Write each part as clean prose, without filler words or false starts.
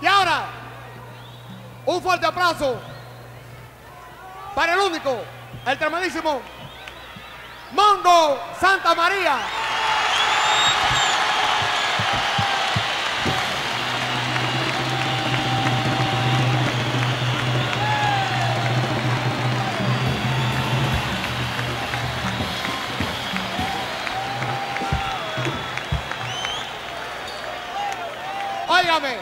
Y ahora, un fuerte aplauso para el único, el tremendísimo Mongo Santamaría. Óigame,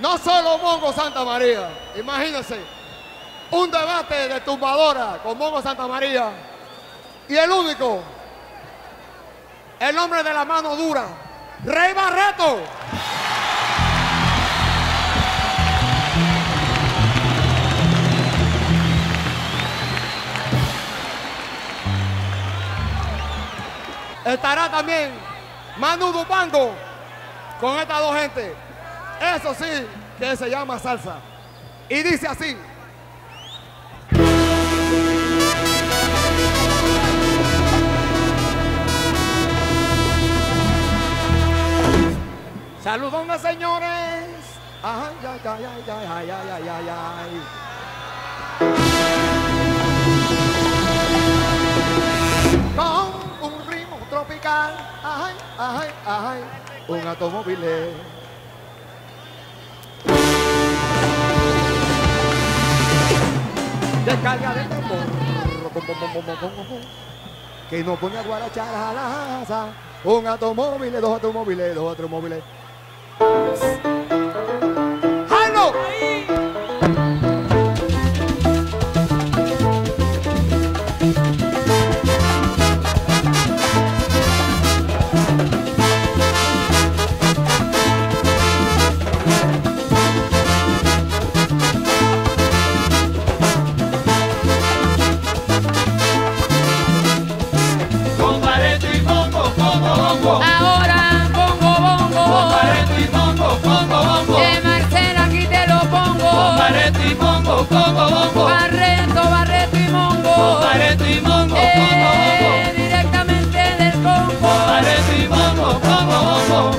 no solo Mongo Santamaría, imagínense. Un debate de tumbadora con Mongo Santamaría y el único, el hombre de la mano dura, Ray Barretto. Estará también Manu Dibango con estas dos gente. Eso sí que se llama salsa. Y dice así. Saludón a señores. Ajá, ya, ya, ya, ya, ya, ya, ya, ya, ya. Con un ritmo tropical. Ajá, ajá, ajá. Un automóvil. Descarga de tambor. Que nos pone a guarachar a la asa. Un automóvil, dos automóviles, dos automóviles. ¡Halo! Con Barretto y Congo Bongo. Ahora Congo Bongo. Con Barretto y Congo Bongo. De Marcel aquí te lo pongo. Con Barretto y Congo Bongo. Barretto, Barretto y Mongo. Con Barretto y Mongo. Directamente del Congo. Con Barretto y Mongo. Congo Bongo.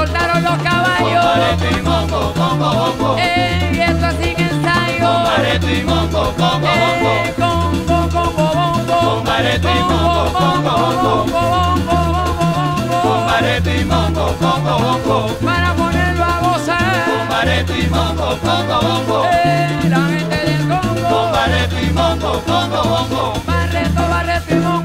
Soltaron los caballos. Con Barretto y Mongo, Congo Bongo. Y esto así que ensayo. Con Barretto y Mongo, Congo Bongo. Congo, Congo Bongo. Con Barretto y Mongo, Congo Bongo. Con Barretto y Mongo, Congo Bongo. Para ponerlo a gozar. Con Barretto y Mongo, Congo Bongo. La gente del Congo. Con Barretto y Mongo, Congo Bongo. Barretto, Barretto y Mongo.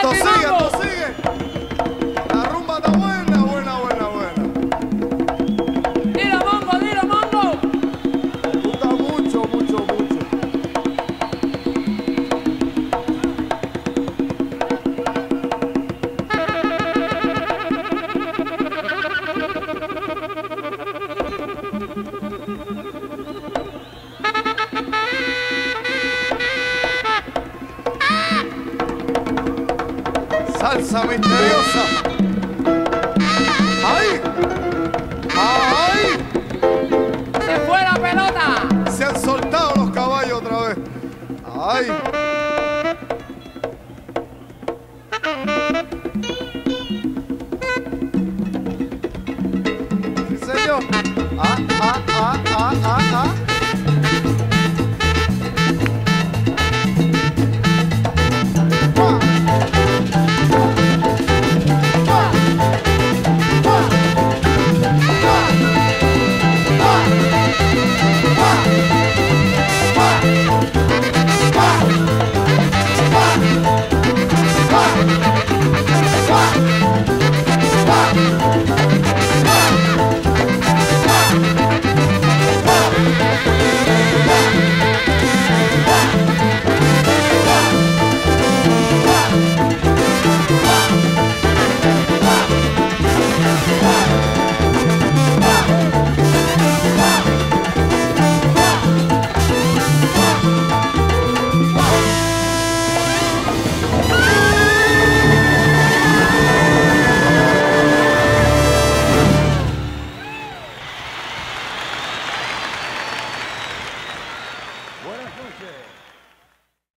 Esto sigue, esto sigue. La rumba está buena, buena, buena, buena. Dilo, Mongo, dilo, Mongo. Me gusta mucho, mucho, mucho. Salsa misteriosa. ¡Ay! ¡Ay! ¡Se fue la pelota! Se han soltado los caballos otra vez. ¡Ay!